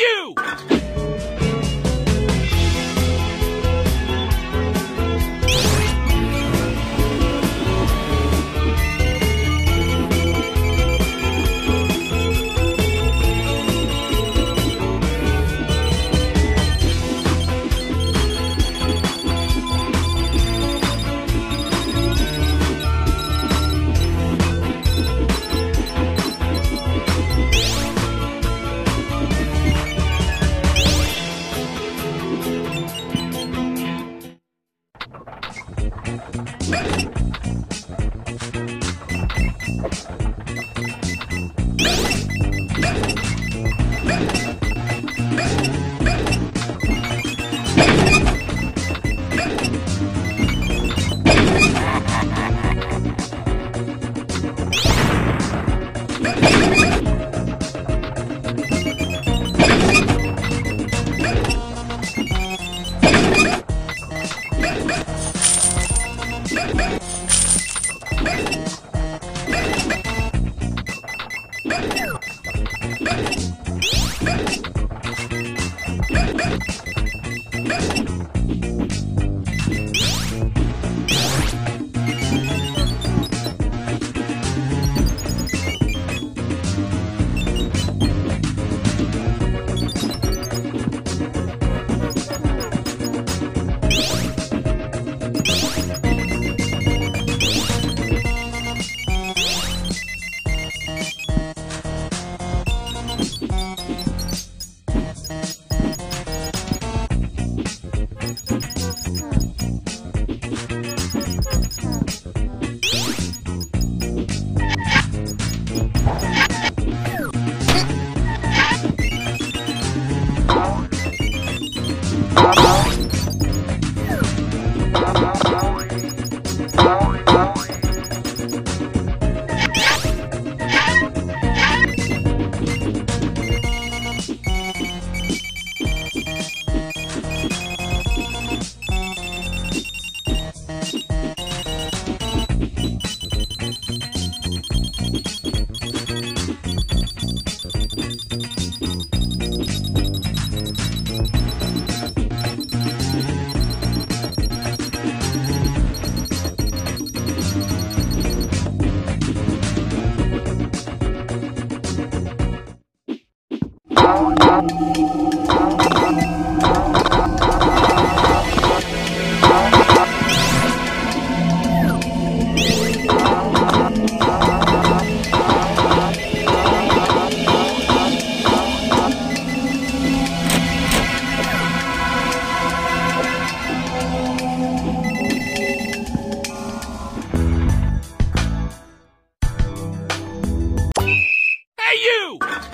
you! You